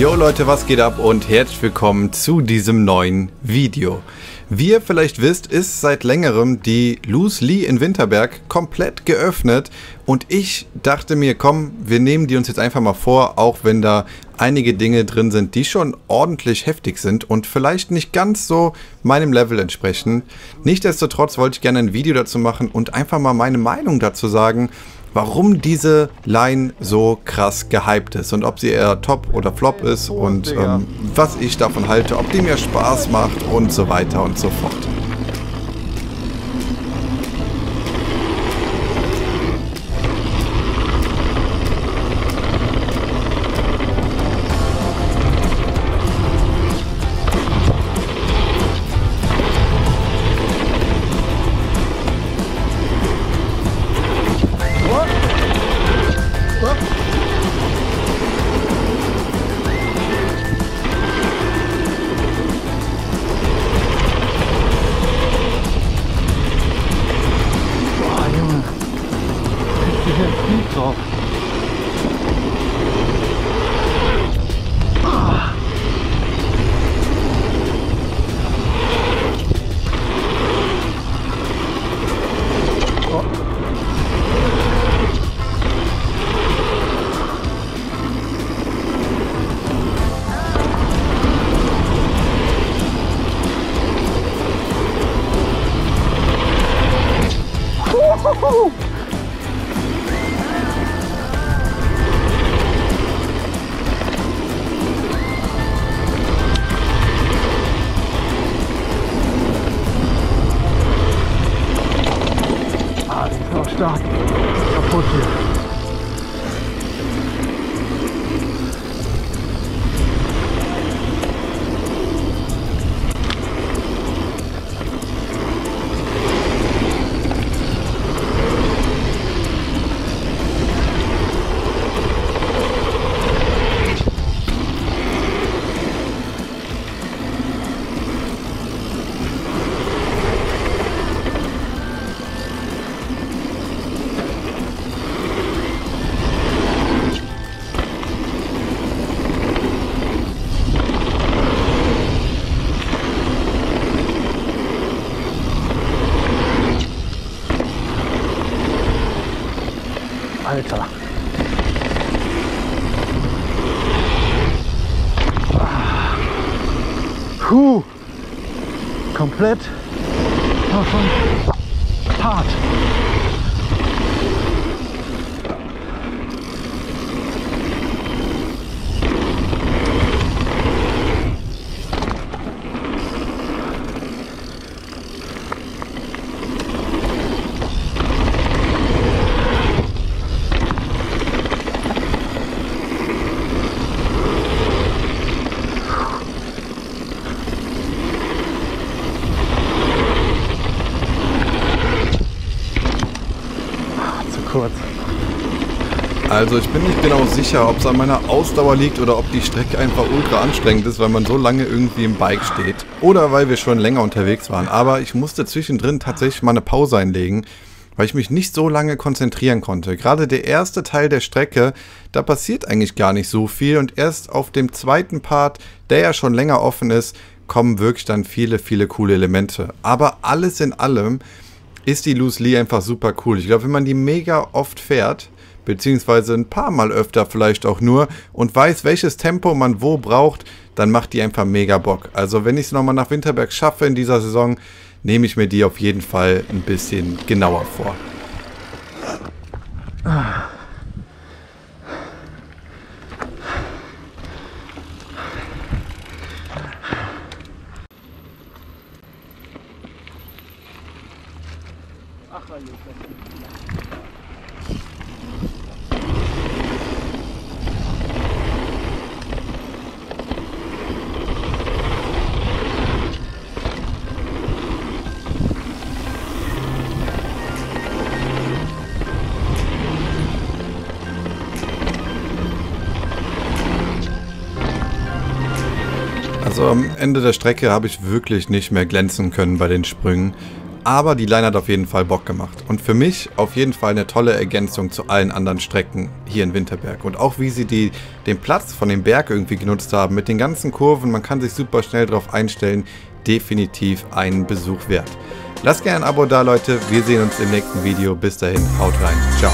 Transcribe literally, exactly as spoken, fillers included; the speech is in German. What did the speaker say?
Yo Leute, was geht ab und herzlich willkommen zu diesem neuen Video. Wie ihr vielleicht wisst, ist seit längerem die Loose Lee in Winterberg komplett geöffnet und ich dachte mir, komm, wir nehmen die uns jetzt einfach mal vor, auch wenn da einige Dinge drin sind, die schon ordentlich heftig sind und vielleicht nicht ganz so meinem Level entsprechen. Nichtsdestotrotz wollte ich gerne ein Video dazu machen und einfach mal meine Meinung dazu sagen, warum diese Line so krass gehypt ist und ob sie eher Top oder Flop ist und ähm, was ich davon halte, ob die mir Spaß macht und so weiter und so fort. Alter. Puh. Komplett war schon hart. Also ich bin nicht genau sicher, ob es an meiner Ausdauer liegt oder ob die Strecke einfach ultra anstrengend ist, weil man so lange irgendwie im Bike steht. Oder weil wir schon länger unterwegs waren. Aber ich musste zwischendrin tatsächlich mal eine Pause einlegen, weil ich mich nicht so lange konzentrieren konnte. Gerade der erste Teil der Strecke, da passiert eigentlich gar nicht so viel. Und erst auf dem zweiten Part, der ja schon länger offen ist, kommen wirklich dann viele, viele coole Elemente. Aber alles in allem ist die Loose Lee einfach super cool. Ich glaube, wenn man die mega oft fährt, beziehungsweise ein paar Mal öfter vielleicht auch nur und weiß, welches Tempo man wo braucht, dann macht die einfach mega Bock. Also wenn ich es nochmal nach Winterberg schaffe in dieser Saison, nehme ich mir die auf jeden Fall ein bisschen genauer vor. Ah. Also am Ende der Strecke habe ich wirklich nicht mehr glänzen können bei den Sprüngen. aber die Line hat auf jeden Fall Bock gemacht und für mich auf jeden Fall eine tolle Ergänzung zu allen anderen Strecken hier in Winterberg. Und auch wie sie die, den Platz von dem Berg irgendwie genutzt haben mit den ganzen Kurven, man kann sich super schnell drauf einstellen, definitiv einen Besuch wert. Lasst gerne ein Abo da, Leute, wir sehen uns im nächsten Video, bis dahin, haut rein, ciao.